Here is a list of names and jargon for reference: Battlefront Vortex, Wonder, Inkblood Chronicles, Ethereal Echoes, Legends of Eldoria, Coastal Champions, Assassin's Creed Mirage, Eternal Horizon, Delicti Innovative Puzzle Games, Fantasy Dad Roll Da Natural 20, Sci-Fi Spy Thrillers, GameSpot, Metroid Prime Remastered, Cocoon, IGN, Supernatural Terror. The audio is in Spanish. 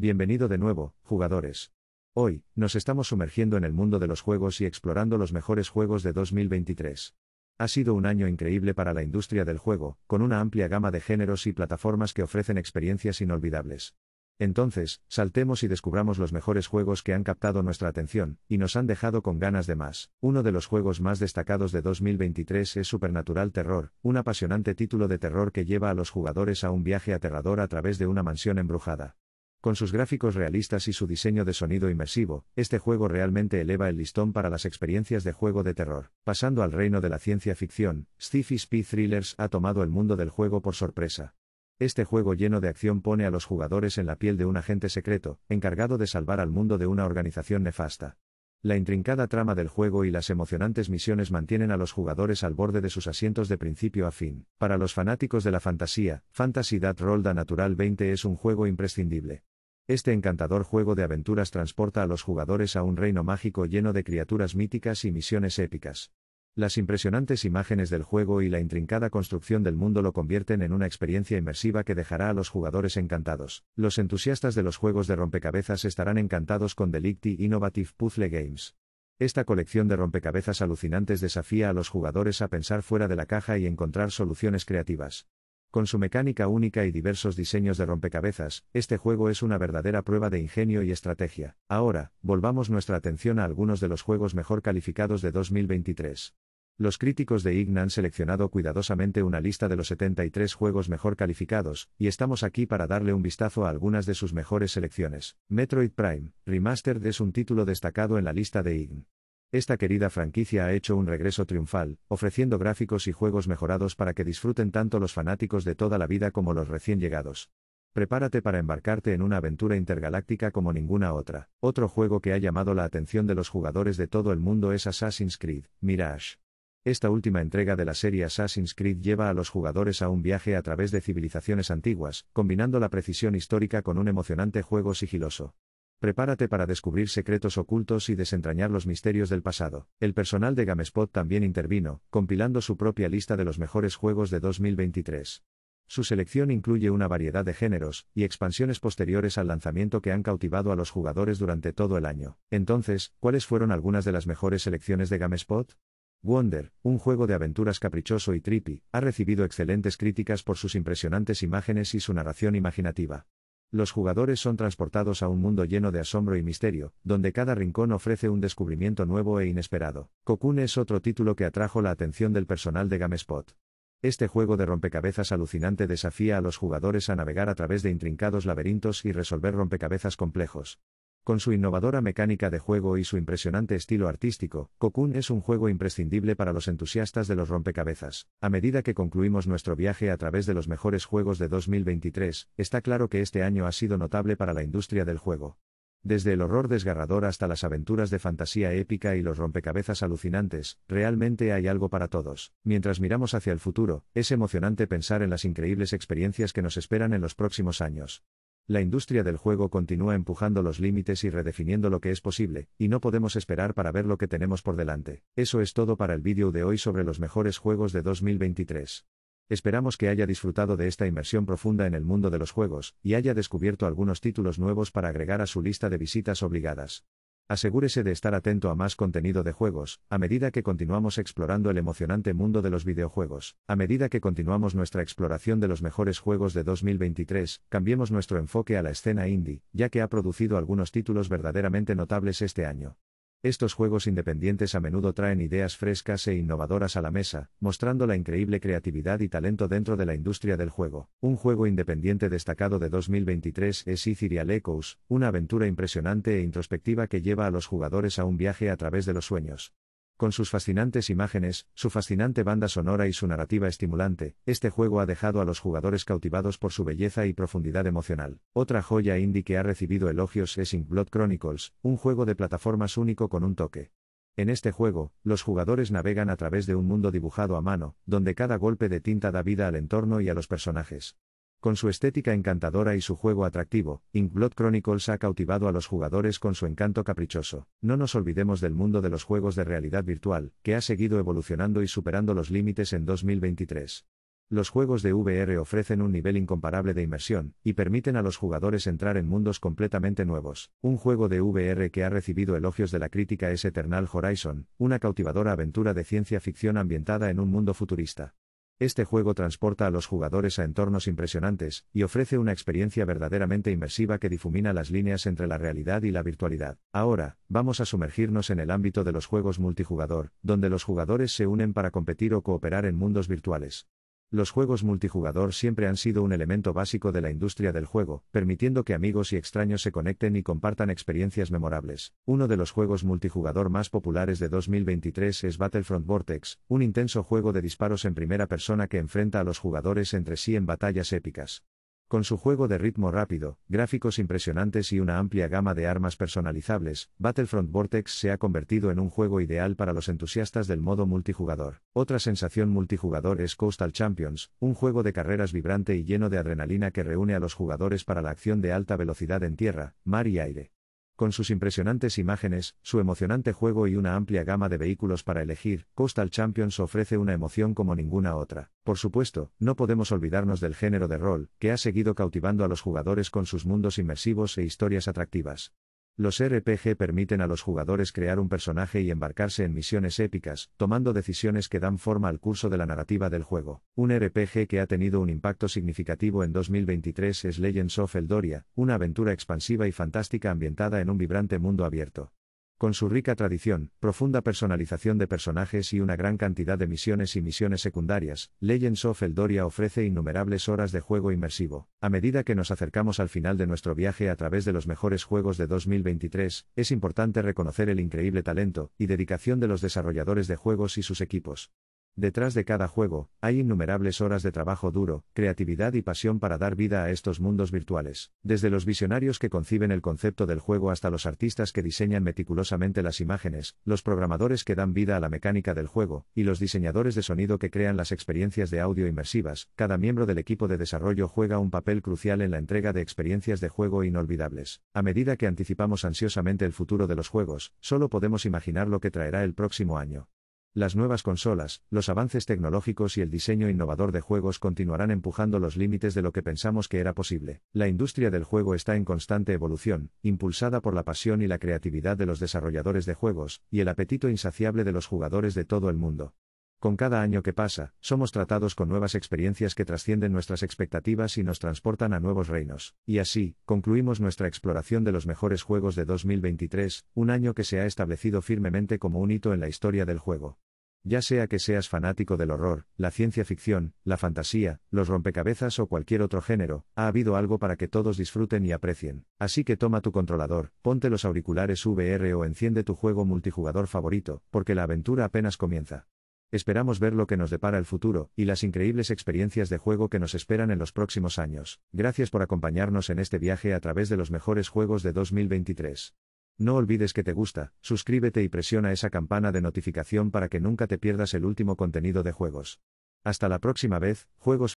Bienvenido de nuevo, jugadores. Hoy, nos estamos sumergiendo en el mundo de los juegos y explorando los mejores juegos de 2023. Ha sido un año increíble para la industria del juego, con una amplia gama de géneros y plataformas que ofrecen experiencias inolvidables. Entonces, saltemos y descubramos los mejores juegos que han captado nuestra atención, y nos han dejado con ganas de más. Uno de los juegos más destacados de 2023 es Supernatural Terror, un apasionante título de terror que lleva a los jugadores a un viaje aterrador a través de una mansión embrujada. Con sus gráficos realistas y su diseño de sonido inmersivo, este juego realmente eleva el listón para las experiencias de juego de terror. Pasando al reino de la ciencia ficción, Sci-Fi Spy Thrillers ha tomado el mundo del juego por sorpresa. Este juego lleno de acción pone a los jugadores en la piel de un agente secreto, encargado de salvar al mundo de una organización nefasta. La intrincada trama del juego y las emocionantes misiones mantienen a los jugadores al borde de sus asientos de principio a fin. Para los fanáticos de la fantasía, Fantasy Dad Roll Da Natural 20 es un juego imprescindible. Este encantador juego de aventuras transporta a los jugadores a un reino mágico lleno de criaturas míticas y misiones épicas. Las impresionantes imágenes del juego y la intrincada construcción del mundo lo convierten en una experiencia inmersiva que dejará a los jugadores encantados. Los entusiastas de los juegos de rompecabezas estarán encantados con Delicti Innovative Puzzle Games. Esta colección de rompecabezas alucinantes desafía a los jugadores a pensar fuera de la caja y encontrar soluciones creativas. Con su mecánica única y diversos diseños de rompecabezas, este juego es una verdadera prueba de ingenio y estrategia. Ahora, volvamos nuestra atención a algunos de los juegos mejor calificados de 2023. Los críticos de IGN han seleccionado cuidadosamente una lista de los 73 juegos mejor calificados, y estamos aquí para darle un vistazo a algunas de sus mejores selecciones. Metroid Prime Remastered es un título destacado en la lista de IGN. Esta querida franquicia ha hecho un regreso triunfal, ofreciendo gráficos y juegos mejorados para que disfruten tanto los fanáticos de toda la vida como los recién llegados. Prepárate para embarcarte en una aventura intergaláctica como ninguna otra. Otro juego que ha llamado la atención de los jugadores de todo el mundo es Assassin's Creed Mirage. Esta última entrega de la serie Assassin's Creed lleva a los jugadores a un viaje a través de civilizaciones antiguas, combinando la precisión histórica con un emocionante juego sigiloso. Prepárate para descubrir secretos ocultos y desentrañar los misterios del pasado. El personal de GameSpot también intervino, compilando su propia lista de los mejores juegos de 2023. Su selección incluye una variedad de géneros, y expansiones posteriores al lanzamiento que han cautivado a los jugadores durante todo el año. Entonces, ¿cuáles fueron algunas de las mejores selecciones de GameSpot? Wonder, un juego de aventuras caprichoso y trippy, ha recibido excelentes críticas por sus impresionantes imágenes y su narración imaginativa. Los jugadores son transportados a un mundo lleno de asombro y misterio, donde cada rincón ofrece un descubrimiento nuevo e inesperado. Cocoon es otro título que atrajo la atención del personal de GameSpot. Este juego de rompecabezas alucinante desafía a los jugadores a navegar a través de intrincados laberintos y resolver rompecabezas complejos. Con su innovadora mecánica de juego y su impresionante estilo artístico, Cocoon es un juego imprescindible para los entusiastas de los rompecabezas. A medida que concluimos nuestro viaje a través de los mejores juegos de 2023, está claro que este año ha sido notable para la industria del juego. Desde el horror desgarrador hasta las aventuras de fantasía épica y los rompecabezas alucinantes, realmente hay algo para todos. Mientras miramos hacia el futuro, es emocionante pensar en las increíbles experiencias que nos esperan en los próximos años. La industria del juego continúa empujando los límites y redefiniendo lo que es posible, y no podemos esperar para ver lo que tenemos por delante. Eso es todo para el vídeo de hoy sobre los mejores juegos de 2023. Esperamos que haya disfrutado de esta inmersión profunda en el mundo de los juegos, y haya descubierto algunos títulos nuevos para agregar a su lista de visitas obligadas. Asegúrese de estar atento a más contenido de juegos, a medida que continuamos explorando el emocionante mundo de los videojuegos. A medida que continuamos nuestra exploración de los mejores juegos de 2023, cambiemos nuestro enfoque a la escena indie, ya que ha producido algunos títulos verdaderamente notables este año. Estos juegos independientes a menudo traen ideas frescas e innovadoras a la mesa, mostrando la increíble creatividad y talento dentro de la industria del juego. Un juego independiente destacado de 2023 es Ethereal Echoes, una aventura impresionante e introspectiva que lleva a los jugadores a un viaje a través de los sueños. Con sus fascinantes imágenes, su fascinante banda sonora y su narrativa estimulante, este juego ha dejado a los jugadores cautivados por su belleza y profundidad emocional. Otra joya indie que ha recibido elogios es Inkblood Chronicles, un juego de plataformas único con un toque. En este juego, los jugadores navegan a través de un mundo dibujado a mano, donde cada golpe de tinta da vida al entorno y a los personajes. Con su estética encantadora y su juego atractivo, Inkblood Chronicles ha cautivado a los jugadores con su encanto caprichoso. No nos olvidemos del mundo de los juegos de realidad virtual, que ha seguido evolucionando y superando los límites en 2023. Los juegos de VR ofrecen un nivel incomparable de inmersión, y permiten a los jugadores entrar en mundos completamente nuevos. Un juego de VR que ha recibido elogios de la crítica es Eternal Horizon, una cautivadora aventura de ciencia ficción ambientada en un mundo futurista. Este juego transporta a los jugadores a entornos impresionantes, y ofrece una experiencia verdaderamente inmersiva que difumina las líneas entre la realidad y la virtualidad. Ahora, vamos a sumergirnos en el ámbito de los juegos multijugador, donde los jugadores se unen para competir o cooperar en mundos virtuales. Los juegos multijugador siempre han sido un elemento básico de la industria del juego, permitiendo que amigos y extraños se conecten y compartan experiencias memorables. Uno de los juegos multijugador más populares de 2023 es Battlefront Vortex, un intenso juego de disparos en primera persona que enfrenta a los jugadores entre sí en batallas épicas. Con su juego de ritmo rápido, gráficos impresionantes y una amplia gama de armas personalizables, Battlefront Vortex se ha convertido en un juego ideal para los entusiastas del modo multijugador. Otra sensación multijugador es Coastal Champions, un juego de carreras vibrante y lleno de adrenalina que reúne a los jugadores para la acción de alta velocidad en tierra, mar y aire. Con sus impresionantes imágenes, su emocionante juego y una amplia gama de vehículos para elegir, Coastal Champions ofrece una emoción como ninguna otra. Por supuesto, no podemos olvidarnos del género de rol, que ha seguido cautivando a los jugadores con sus mundos inmersivos e historias atractivas. Los RPG permiten a los jugadores crear un personaje y embarcarse en misiones épicas, tomando decisiones que dan forma al curso de la narrativa del juego. Un RPG que ha tenido un impacto significativo en 2023 es Legends of Eldoria, una aventura expansiva y fantástica ambientada en un vibrante mundo abierto. Con su rica tradición, profunda personalización de personajes y una gran cantidad de misiones y misiones secundarias, Legends of Eldoria ofrece innumerables horas de juego inmersivo. A medida que nos acercamos al final de nuestro viaje a través de los mejores juegos de 2023, es importante reconocer el increíble talento y dedicación de los desarrolladores de juegos y sus equipos. Detrás de cada juego, hay innumerables horas de trabajo duro, creatividad y pasión para dar vida a estos mundos virtuales. Desde los visionarios que conciben el concepto del juego hasta los artistas que diseñan meticulosamente las imágenes, los programadores que dan vida a la mecánica del juego, y los diseñadores de sonido que crean las experiencias de audio inmersivas, cada miembro del equipo de desarrollo juega un papel crucial en la entrega de experiencias de juego inolvidables. A medida que anticipamos ansiosamente el futuro de los juegos, solo podemos imaginar lo que traerá el próximo año. Las nuevas consolas, los avances tecnológicos y el diseño innovador de juegos continuarán empujando los límites de lo que pensamos que era posible. La industria del juego está en constante evolución, impulsada por la pasión y la creatividad de los desarrolladores de juegos, y el apetito insaciable de los jugadores de todo el mundo. Con cada año que pasa, somos tratados con nuevas experiencias que trascienden nuestras expectativas y nos transportan a nuevos reinos. Y así, concluimos nuestra exploración de los mejores juegos de 2023, un año que se ha establecido firmemente como un hito en la historia del juego. Ya sea que seas fanático del horror, la ciencia ficción, la fantasía, los rompecabezas o cualquier otro género, ha habido algo para que todos disfruten y aprecien. Así que toma tu controlador, ponte los auriculares VR o enciende tu juego multijugador favorito, porque la aventura apenas comienza. Esperamos ver lo que nos depara el futuro, y las increíbles experiencias de juego que nos esperan en los próximos años. Gracias por acompañarnos en este viaje a través de los mejores juegos de 2023. No olvides que te gusta, suscríbete y presiona esa campana de notificación para que nunca te pierdas el último contenido de juegos. Hasta la próxima vez, juegos.